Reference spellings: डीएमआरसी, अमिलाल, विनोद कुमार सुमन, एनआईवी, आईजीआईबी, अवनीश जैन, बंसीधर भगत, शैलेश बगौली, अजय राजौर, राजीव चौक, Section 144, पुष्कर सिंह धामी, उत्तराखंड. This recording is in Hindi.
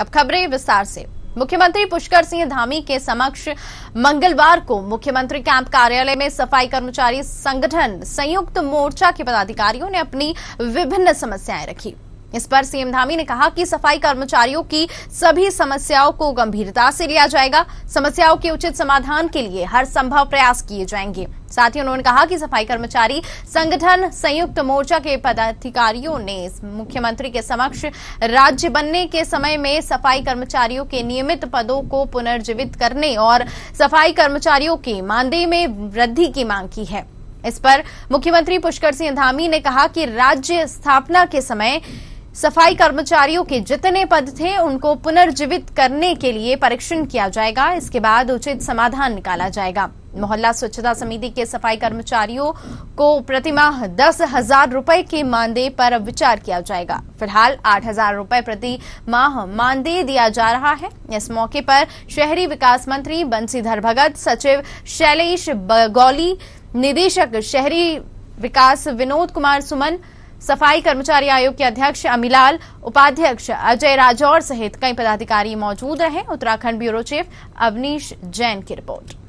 अब खबरें विस्तार से। मुख्यमंत्री पुष्कर सिंह धामी के समक्ष मंगलवार को मुख्यमंत्री कैंप कार्यालय में सफाई कर्मचारी संगठन संयुक्त मोर्चा के पदाधिकारियों ने अपनी विभिन्न समस्याएं रखी। इस पर सीएम धामी ने कहा कि सफाई कर्मचारियों की सभी समस्याओं को गंभीरता से लिया जाएगा, समस्याओं के उचित समाधान के लिए हर संभव प्रयास किए जाएंगे। साथ ही उन्होंने कहा कि सफाई कर्मचारी संगठन संयुक्त मोर्चा के पदाधिकारियों ने मुख्यमंत्री के समक्ष राज्य बनने के समय में सफाई कर्मचारियों के नियमित पदों को पुनर्जीवित करने और सफाई कर्मचारियों के मानदेय में वृद्धि की मांग की है। इस पर मुख्यमंत्री पुष्कर सिंह धामी ने कहा कि राज्य स्थापना के समय सफाई कर्मचारियों के जितने पद थे उनको पुनर्जीवित करने के लिए परीक्षण किया जाएगा, इसके बाद उचित समाधान निकाला जाएगा। मोहल्ला स्वच्छता समिति के सफाई कर्मचारियों को प्रतिमाह 10,000 रुपए के मानदेय पर विचार किया जाएगा। फिलहाल 8,000 रुपए प्रति माह मानदेय दिया जा रहा है। इस मौके पर शहरी विकास मंत्री बंसीधर भगत, सचिव शैलेश बगौली, निदेशक शहरी विकास विनोद कुमार सुमन, सफाई कर्मचारी आयोग के अध्यक्ष अमिलाल, उपाध्यक्ष अजय राजौर सहित कई पदाधिकारी मौजूद रहे। उत्तराखंड ब्यूरो चीफ अवनीश जैन की रिपोर्ट।